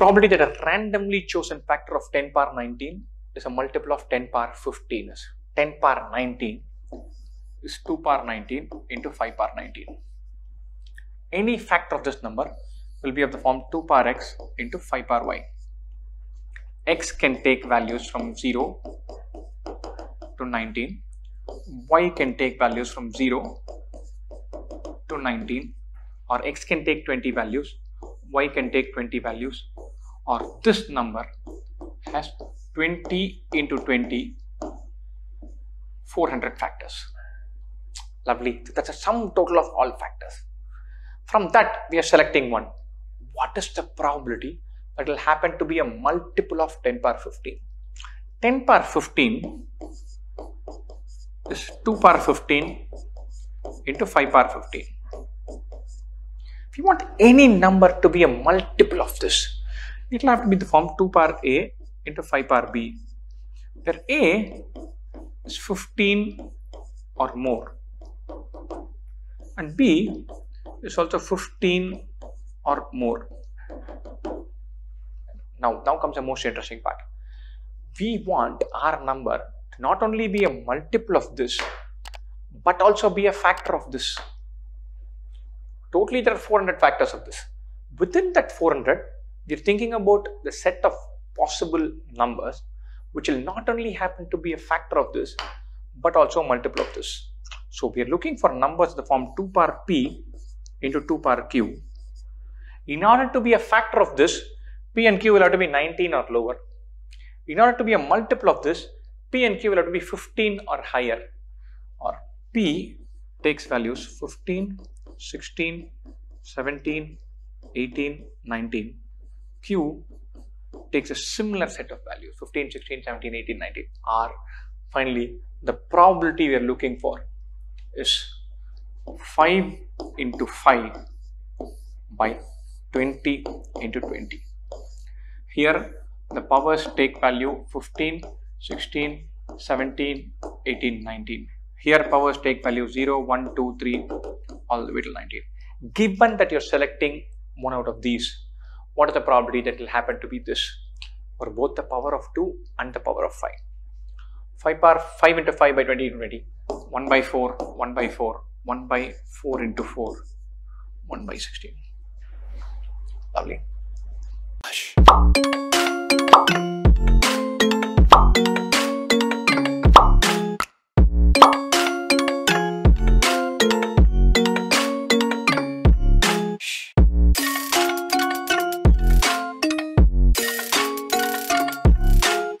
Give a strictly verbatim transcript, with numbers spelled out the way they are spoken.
probably that a randomly chosen factor of ten power nineteen is a multiple of ten power fifteen. ten power nineteen is two power nineteen into five power nineteen. Any factor of this number will be of the form two power x into five power y. X can take values from zero to nineteen. Y can take values from zero to nineteen, or X can take twenty values, Y can take twenty values, or this number has twenty into twenty, four hundred factors. Lovely. That's a sum total of all factors. From that, we are selecting one. What is the probability that will happen to be a multiple of ten power fifteen? ten power fifteen is two power fifteen into five power fifteen. If you want any number to be a multiple of this, it will have to be the form two power a into five power b, where a is fifteen or more and b is also fifteen or more. Now, now comes the most interesting part. We want our number to not only be a multiple of this, but also be a factor of this. Totally, there are four hundred factors of this. Within that four hundred, we are thinking about the set of possible numbers, which will not only happen to be a factor of this, but also a multiple of this. So we are looking for numbers that form two power p into two power q. In order to be a factor of this, p and q will have to be nineteen or lower. In order to be a multiple of this, p and q will have to be fifteen or higher, or p takes values fifteen, sixteen, seventeen, eighteen, nineteen. Q takes a similar set of values, fifteen, sixteen, seventeen, eighteen, nineteen. R, finally, the probability we are looking for is five into five by twenty into twenty. Here, the powers take value fifteen, sixteen, seventeen, eighteen, nineteen. Here, powers take value zero, one, two, three, all the way till nineteen. Given that you're selecting one out of these, what is the probability that will happen to be this, or both the power of two and the power of five? five power five into five by twenty into twenty, one by four, one by four, one by four into four, one by sixteen. Lovely.